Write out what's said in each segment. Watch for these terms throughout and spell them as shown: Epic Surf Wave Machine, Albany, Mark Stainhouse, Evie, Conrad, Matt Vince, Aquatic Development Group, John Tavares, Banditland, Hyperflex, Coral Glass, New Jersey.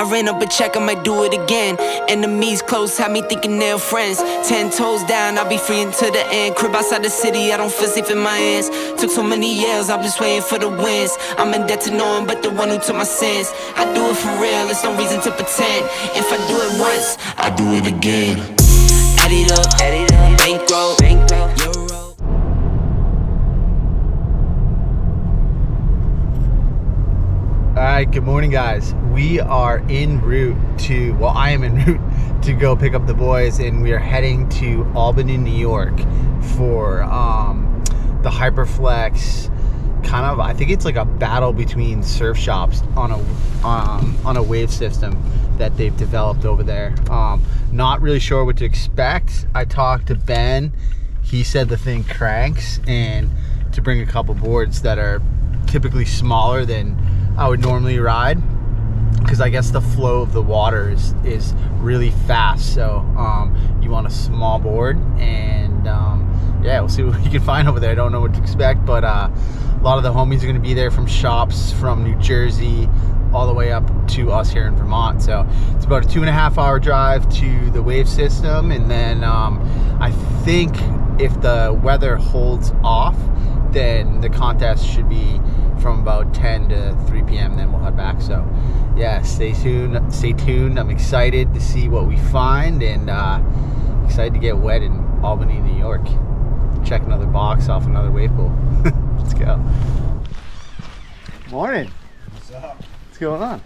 I ran up a check, I might do it again. Enemies close, had me thinking they're friends. 10 toes down, I'll be free until the end. Crib outside the city, I don't feel safe in my hands. Took so many L's, I'm just waiting for the wins. I'm in debt to no one but the one who took my sins. I do it for real, there's no reason to pretend. If I do it once, I do it again. Add it up, bankroll, euro. All right, good morning, guys. We are en route to, well, I am en route to go pick up the boys, and we are heading to Albany, New York for the Hyperflex, kind of, I think it's like a battle between surf shops on a wave system that they've developed over there. Not really sure what to expect. I talked to Ben. He said the thing cranks, and to bring a couple boards that are typically smaller than I would normally ride, because I guess the flow of the water is really fast. So you want a small board, and yeah, we'll see what you can find over there. I don't know what to expect, but a lot of the homies are going to be there from shops from New Jersey all the way up to us here in Vermont. So it's about a 2.5 hour drive to the wave system, and then I think if the weather holds off, then the contest should be from about 10 to 3 p.m. Then we'll head back. So yeah, stay tuned. I'm excited to see what we find, and excited to get wet in Albany, New York. Check another box off another wave pool. Let's go. Morning. What's up? What's going on?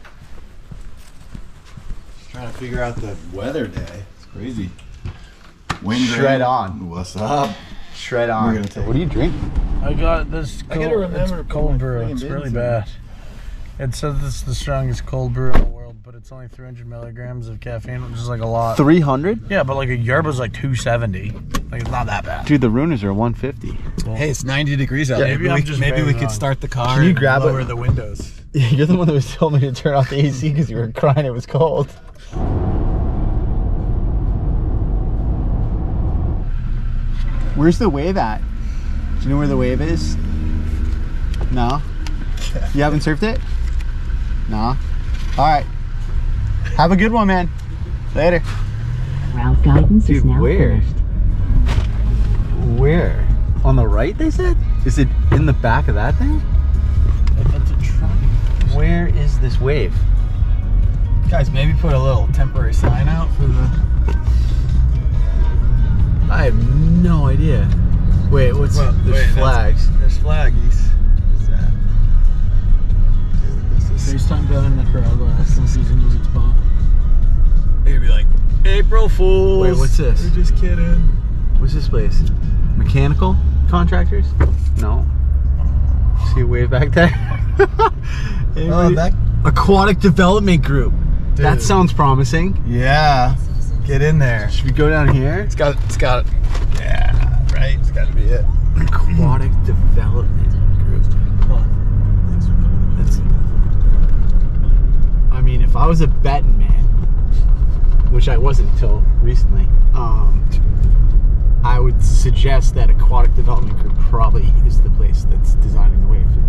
Just trying to figure out the weather day. It's crazy. Wind shred rain. On. What's up? Shred on. What are you drinking? I got this cold, I gotta remember, it's cold brew. It's really bad. It says it's the strongest cold brew in the world, but it's only 300 milligrams of caffeine, which is like a lot. 300? Yeah, but like a yerba's like 270. Like, it's not that bad. Dude, the Runners are 150. Well, hey, it's 90 degrees out. Yeah, maybe we could start the car and lower the windows. You're the one that was telling me to turn off the AC because you were crying it was cold. Where's the wave at? Do you know where the wave is? No? You haven't surfed it? No? Alright. Have a good one, man. Later. Route guidance is now finished. Where? On the right, they said? Is it in the back of that thing? That's a truck. Where is this wave? Guys, maybe put a little temporary sign out for the... I have no idea. Wait, what's there's flags? There's flaggies. What's that? FaceTime down in the Coral Glass and season music's pop. They'd be like, April Fools! Wait, what's this? We're just kidding. What's this place? Mechanical contractors? No. See a wave back there? Aquatic Development Group. Dude. That sounds promising. Yeah. Get in there. Should we go down here? It's got it. Yeah, right? It's got to be it. Aquatic Development Group. I mean, if I was a betting man, which I wasn't until recently, I would suggest that Aquatic Development Group probably is the place that's designing the wave.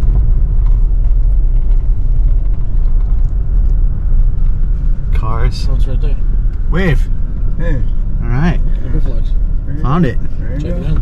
Cars. Oh, it's right there. Wave. Hey. All right. Hyperflex. Found it. Check it out.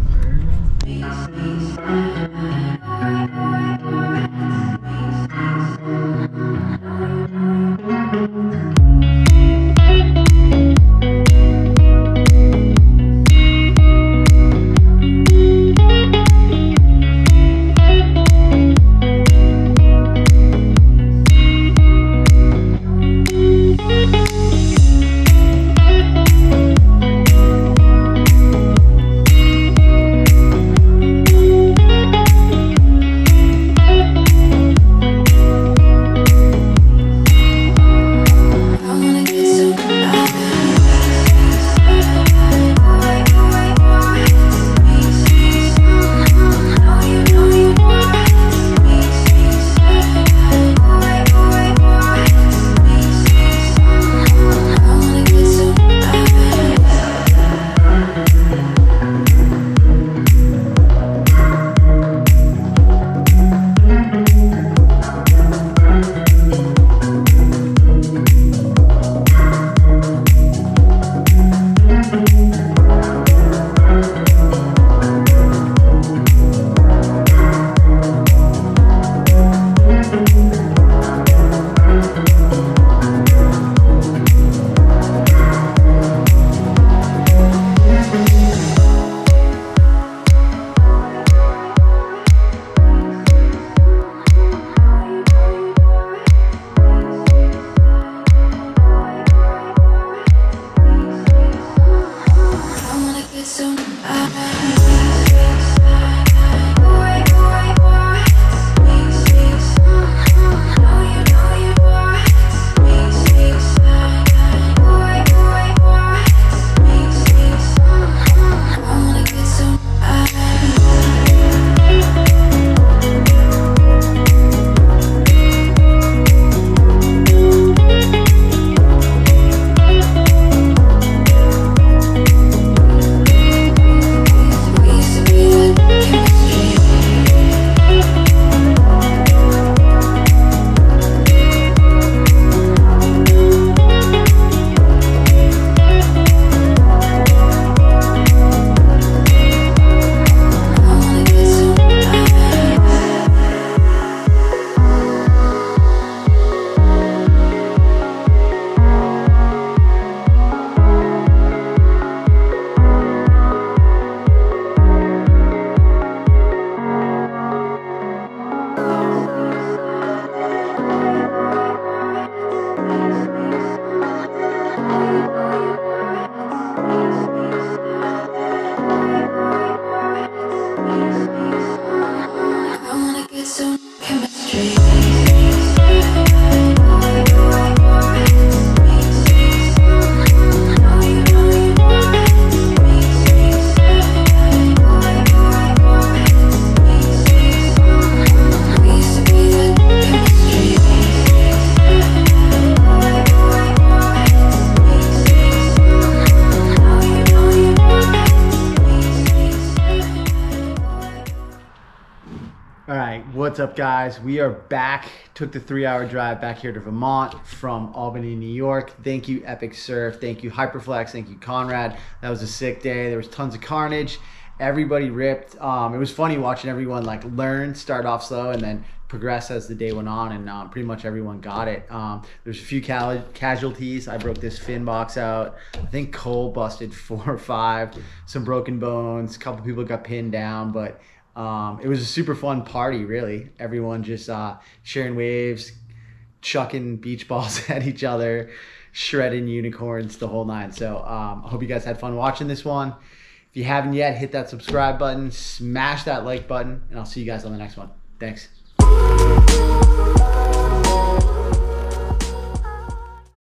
What's up, guys? We are back. Took the 3-hour drive back here to Vermont from Albany, New York. Thank you, Epic Surf. Thank you, Hyperflex. Thank you, Conrad. That was a sick day. There was tons of carnage. Everybody ripped. It was funny watching everyone like learn, start off slow, and then progress as the day went on, and pretty much everyone got it. There's a few casualties. I broke this fin box out. I think Cole busted 4 or 5, some broken bones, a couple people got pinned down, but it was a super fun party, really. Everyone just sharing waves, chucking beach balls at each other, shredding unicorns, the whole nine. So I hope you guys had fun watching this one. If you haven't yet, hit that subscribe button, smash that like button, and I'll see you guys on the next one. Thanks.